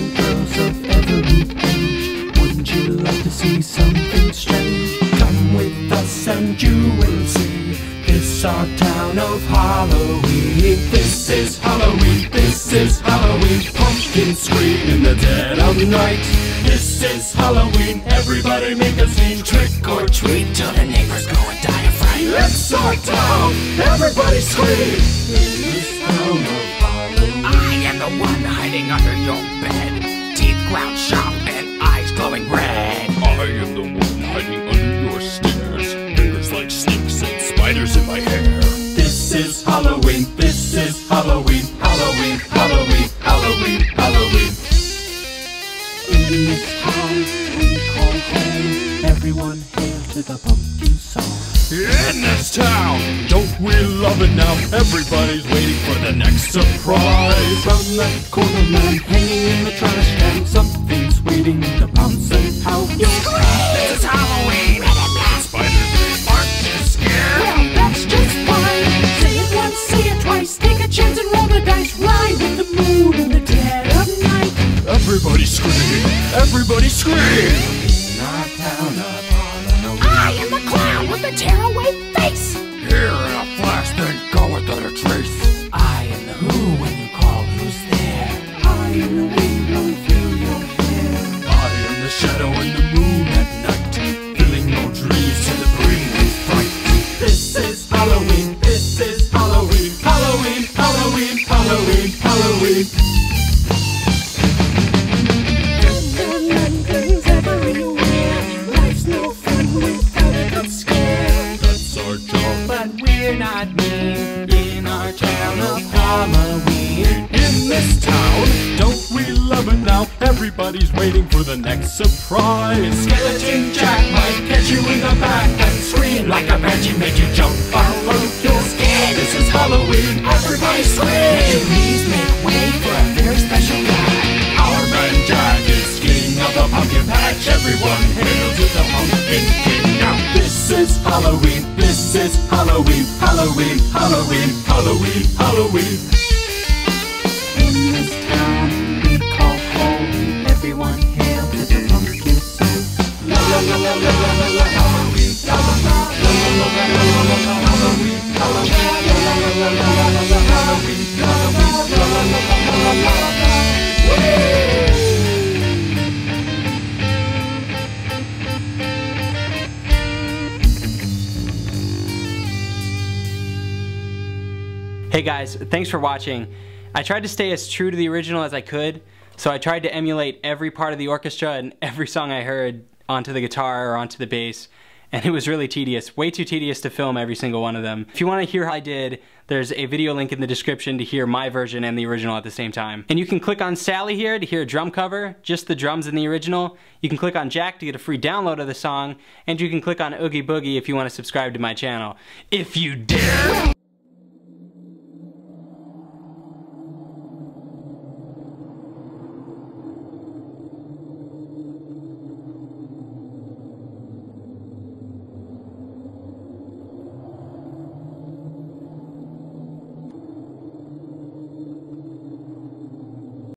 and girls of every age. Wouldn't you love to see something strange? Come with us and you will see. This our town of Halloween. This is Halloween, this is Halloween. Pumpkins scream in the dead of night. This is Halloween, everybody make a scene. Trick or treat till the neighbors go and die of fright. It's our town, everybody scream. This town of Halloween. I am the one hiding under your bed, teeth ground sharp and eyes glowing red. I am the one hiding under your stairs, fingers like snakes and spiders in my hair. This is Halloween, this is Halloween, Halloween, Halloween, Halloween, Halloween. In this town we call home, everyone hail to the pumpkin song. In this town, don't we love it now? Everybody's waiting for the next surprise. From the corner man hanging in the trash can, something's waiting to pounce and howl. You'll scream! This is Halloween! Spider-Man! Aren't you scared? Well, that's just fine! Say it once, say it twice, take a chance and roll the dice. Ride with the moon in the dead of night. Everybody scream! Everybody scream! In our town of Halloween, I am the clown with the tearaway face. Here in a flash, then go without a trace. I am the who when you call, who's there? I am the wind blowing through your hair. I am the shadow in the moon at night, filling your dreams to the brim with fright. This is Halloween. This is Halloween. Halloween. Halloween. Halloween. Halloween. Everybody's waiting for the next surprise. Skeleton Jack might catch you in the back and scream like a magic, make you jump out of your skin. This is Halloween, everybody scream! Would you please make way for a very special guy? Our man Jack is king of the pumpkin patch. Everyone hail to the pumpkin king now. This is Halloween, this is Halloween, Halloween, Halloween, Halloween, Halloween. In this town everyone hail to the pumpkin song. La la la la la la la Halloween. La la la la la la la Halloween. La la la la la la Halloween. La la la la la la. Hey guys, thanks for watching. I tried to stay as true to the original as I could, so I tried to emulate every part of the orchestra and every song I heard onto the guitar or onto the bass, and it was really tedious. Way too tedious to film every single one of them. If you want to hear how I did, there's a video link in the description to hear my version and the original at the same time. And you can click on Sally here to hear a drum cover, just the drums in the original. You can click on Jack to get a free download of the song, and you can click on Oogie Boogie if you want to subscribe to my channel. If you dare!